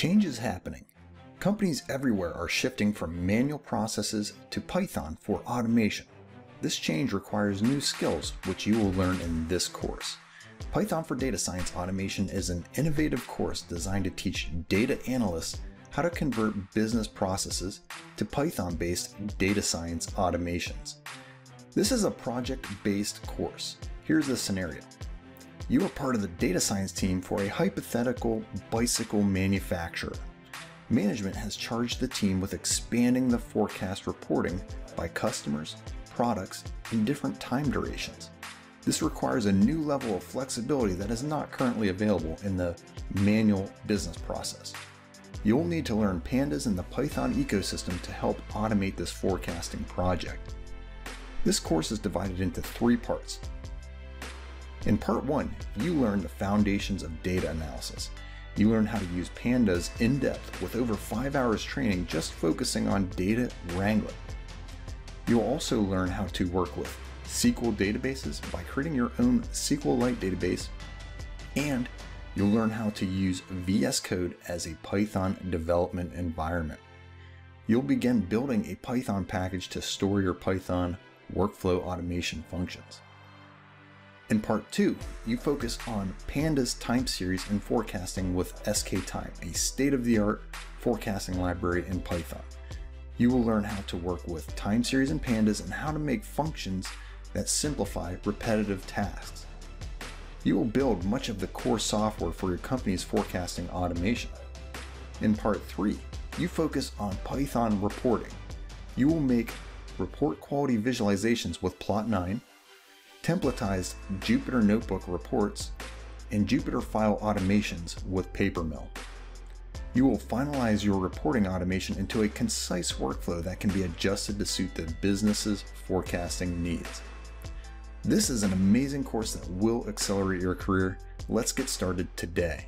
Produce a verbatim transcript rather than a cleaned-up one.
Change is happening. Companies everywhere are shifting from manual processes to Python for automation. This change requires new skills, which you will learn in this course. Python for Data Science Automation is an innovative course designed to teach data analysts how to convert business processes to Python-based data science automations. This is a project-based course. Here's the scenario. You are part of the data science team for a hypothetical bicycle manufacturer. Management has charged the team with expanding the forecast reporting by customers, products, and different time durations. This requires a new level of flexibility that is not currently available in the manual business process. You'll need to learn pandas and the Python ecosystem to help automate this forecasting project. This course is divided into three parts. In part one, you learn the foundations of data analysis. You learn how to use pandas in depth with over five hours training just focusing on data wrangling. You'll also learn how to work with S Q L databases by creating your own SQLite database, and you'll learn how to use V S Code as a Python development environment. You'll begin building a Python package to store your Python workflow automation functions. In part two, you focus on pandas time series and forecasting with SKTime, a state-of-the-art forecasting library in Python. You will learn how to work with time series and pandas and how to make functions that simplify repetitive tasks. You will build much of the core software for your company's forecasting automation. In part three, you focus on Python reporting. You will make report quality visualizations with Plotnine, templatized Jupyter Notebook reports, and Jupyter file automations with Papermill. You will finalize your reporting automation into a concise workflow that can be adjusted to suit the business's forecasting needs. This is an amazing course that will accelerate your career. Let's get started today.